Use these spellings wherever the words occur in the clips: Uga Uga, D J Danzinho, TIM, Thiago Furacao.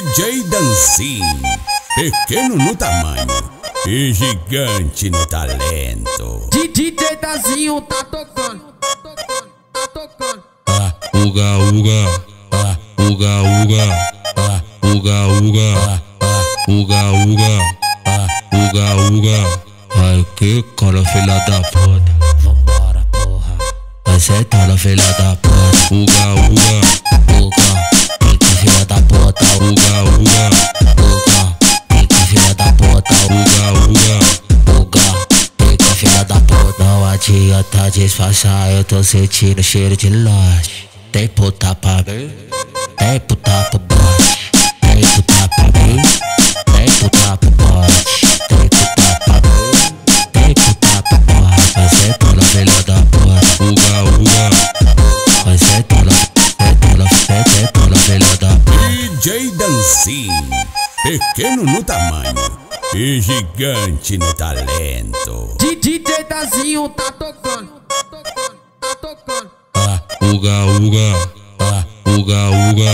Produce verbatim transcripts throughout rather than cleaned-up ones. D J Danzinho, pequeno no tamanho e gigante no talento. D J Danzinho tá tocando, tá tocando, tá tocando. Ah, uga uga, ah, uga uga, ah, uga uga, ah, uga uga, ah, uga uga. Ai que cara filha da puta, vambora porra. Vai ser cara filha da puta, uga uga, uga. Filha da puta, uga uga, uga. Pica filha da puta, uga uga, uga. Pica filha da puta. Não adianta disfarçar, eu tô sentindo cheiro de lote. Tem puta pra mim, tem puta pro bote. Tem puta pra mim, tem puta pro bote. Tem puta pra mim, tem puta pro bote. Vai sentar na filha da puta, uga uga. Vai sentar na, sentar na, sentar na filha da puta. D J Danzinho, pequeno no tamanho e gigante no talento. D J Danzinho tá tocando, tá tocando, tá tocando. Ah, uga uga, ah, uga uga,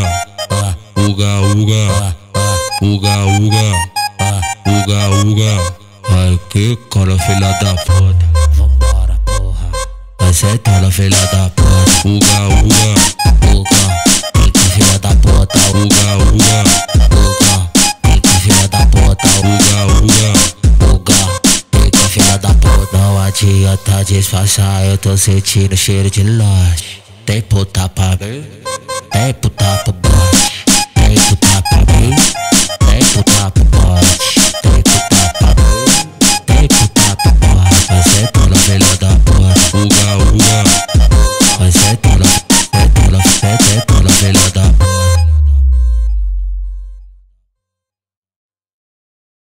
ah, uga uga, ah, uga uga, ah, uga uga. Ai que cara filha da puta, vambora porra. Vai sentar na filha da puta, uga uga, uga. Filha da puta, uga uga, uga. Pica filha da puta, uga uga, uga. Pica filha da puta. Não adianta disfarçar, eu tô sentindo cheiro de lote. Tem puta pra mim, tem puta pro bote.